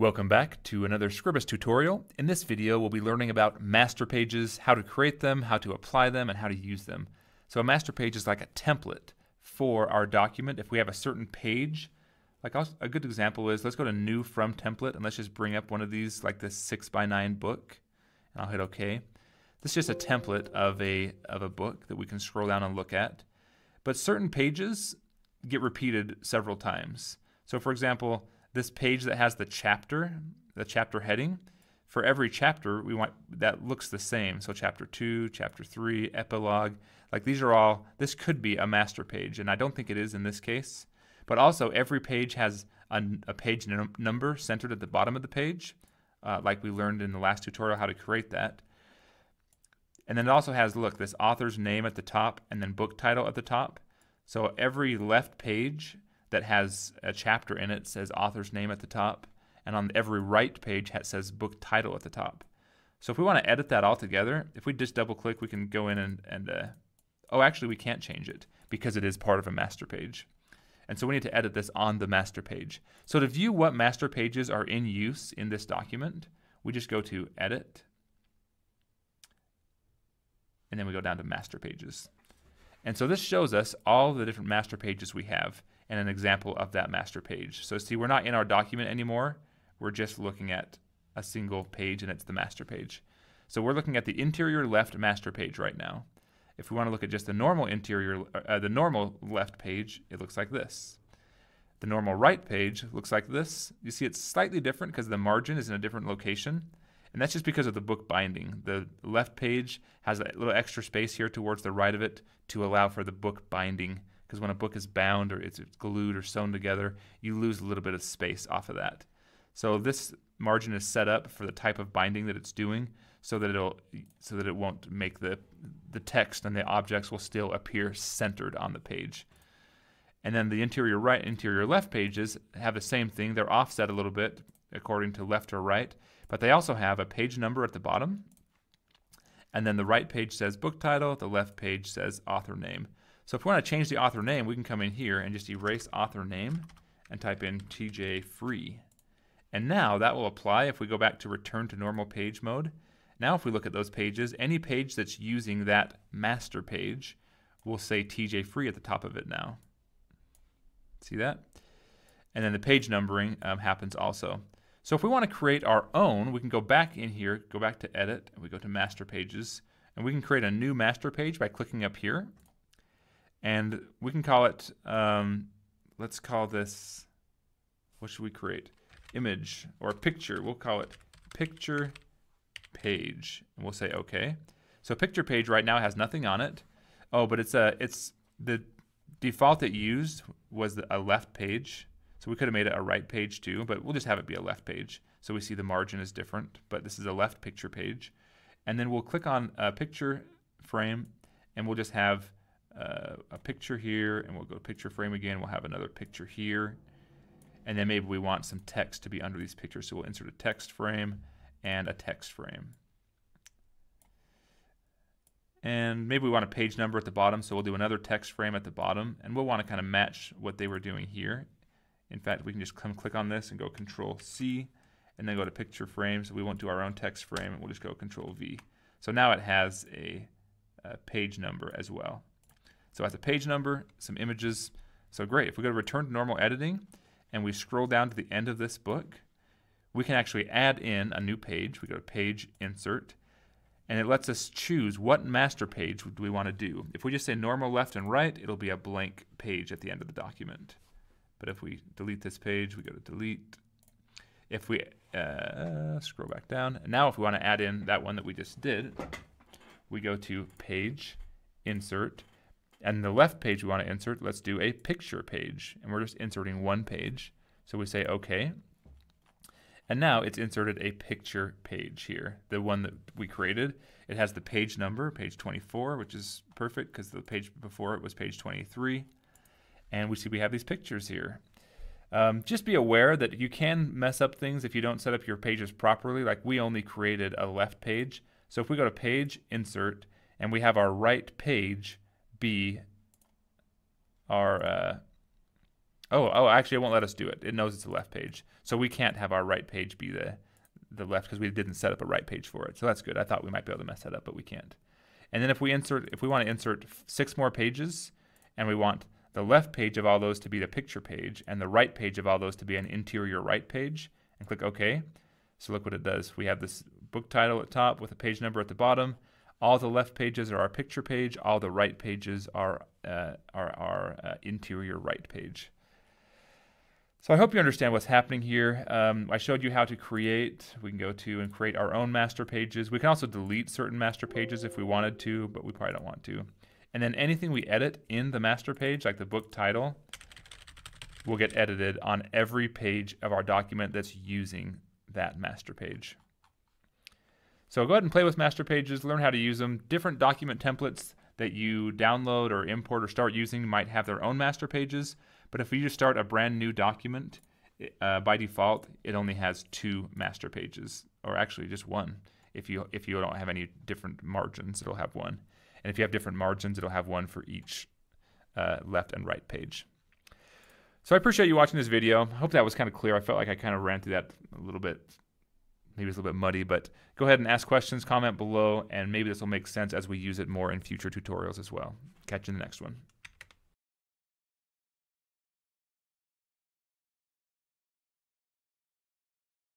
Welcome back to another Scribus tutorial. In this video, we'll be learning about master pages, how to create them, how to apply them, and how to use them. So a master page is like a template for our document. If we have a certain page, like a good example is, let's go to new from template, and let's just bring up one of these, like this 6x9 book, and I'll hit OK. This is just a template of a book that we can scroll down and look at. But certain pages get repeated several times. So for example, this page that has the chapter heading, for every chapter we want that looks the same. So chapter 2, chapter 3, epilogue, like these are all, this could be a master page, and I don't think it is in this case. But also every page has a page number centered at the bottom of the page, like we learned in the last tutorial how to create that. And then it also has, look, this author's name at the top and then book title at the top. So every left page that has a chapter in it says author's name at the top, and on every right page it says book title at the top. So if we want to edit that all together, if we just double click, we can go in and oh, actually we can't change it because it is part of a master page. And so we need to edit this on the master page. So to view what master pages are in use in this document, we just go to edit, and then we go down to master pages. And so this shows us all the different master pages we have and an example of that master page. So see, we're not in our document anymore. We're just looking at a single page, and it's the master page. So we're looking at the interior left master page right now. If we want to look at just the normal interior, the normal left page, it looks like this. The normal right page looks like this. You see it's slightly different because the margin is in a different location. And that's just because of the book binding. The left page has a little extra space here towards the right of it to allow for the book binding, because when a book is bound or it's glued or sewn together, you lose a little bit of space off of that. So this margin is set up for the type of binding that it's doing so that it won't make the text and the objects will still appear centered on the page. And then the interior right, interior left pages have the same thing. They're offset a little bit according to left or right, but they also have a page number at the bottom, and then the right page says book title, the left page says author name. So if we want to change the author name, we can come in here and just erase author name and type in TJ Free. And now that will apply if we go back to return to normal page mode. Now if we look at those pages, any page that's using that master page will say TJ Free at the top of it now. See that? And then the page numbering happens also. So if we want to create our own, we can go back in here, go back to edit, and we go to master pages, and we can create a new master page by clicking up here. And we can call it, let's call this, what should we create? Image or picture. We'll call it picture page, and we'll say okay. So picture page right now has nothing on it. Oh, but it's the default it used was a left page. So we could have made it a right page too, but we'll just have it be a left page. So we see the margin is different, but this is a left picture page. And then we'll click on a picture frame, and we'll just have a picture here, and we'll go to picture frame again. We'll have another picture here. And then maybe we want some text to be under these pictures. So we'll insert a text frame and a text frame. And maybe we want a page number at the bottom. So we'll do another text frame at the bottom, and we'll want to kind of match what they were doing here. In fact, we can just come click on this and go Control C, and then go to picture frame. So we won't do our own text frame, and we'll just go Control V. So now it has a page number as well. So it has a page number, some images. So great. If we go to return to normal editing, and we scroll down to the end of this book, we can actually add in a new page. We go to page insert, and it lets us choose what master page do we want to do. If we just say normal left and right, it'll be a blank page at the end of the document. But if we delete this page, we go to delete. If we scroll back down, and now if we want to add in that one that we just did, we go to page, insert, and the left page we want to insert, let's do a picture page, and we're just inserting one page. So we say OK, and now it's inserted a picture page here, the one that we created. It has the page number, page 24, which is perfect because the page before it was page 23. And we see we have these pictures here. Just be aware that you can mess up things if you don't set up your pages properly. Like we only created a left page. So if we go to page, insert, and we have our right page be our Oh, actually it won't let us do it. It knows it's the left page. So we can't have our right page be the left because we didn't set up a right page for it. So that's good. I thought we might be able to mess that up, but we can't. And then if we want to insert 6 more pages and we want the left page of all those to be the picture page and the right page of all those to be an interior right page, and click OK. So look what it does. We have this book title at top with a page number at the bottom. All the left pages are our picture page. All the right pages are our interior right page. So I hope you understand what's happening here. I showed you how to create. We can go to and create our own master pages. We can also delete certain master pages if we wanted to, but we probably don't want to. And then anything we edit in the master page, like the book title, will get edited on every page of our document that's using that master page. So go ahead and play with master pages, learn how to use them. Different document templates that you download or import or start using might have their own master pages. But if you just start a brand new document, by default, it only has 2 master pages, or actually just 1. If you don't have any different margins, it'll have 1. And if you have different margins, it'll have 1 for each left and right page. So I appreciate you watching this video. I hope that was kind of clear. I felt like I kind of ran through that a little bit. Maybe it's a little bit muddy, but go ahead and ask questions, comment below, and maybe this will make sense as we use it more in future tutorials as well. Catch you in the next one.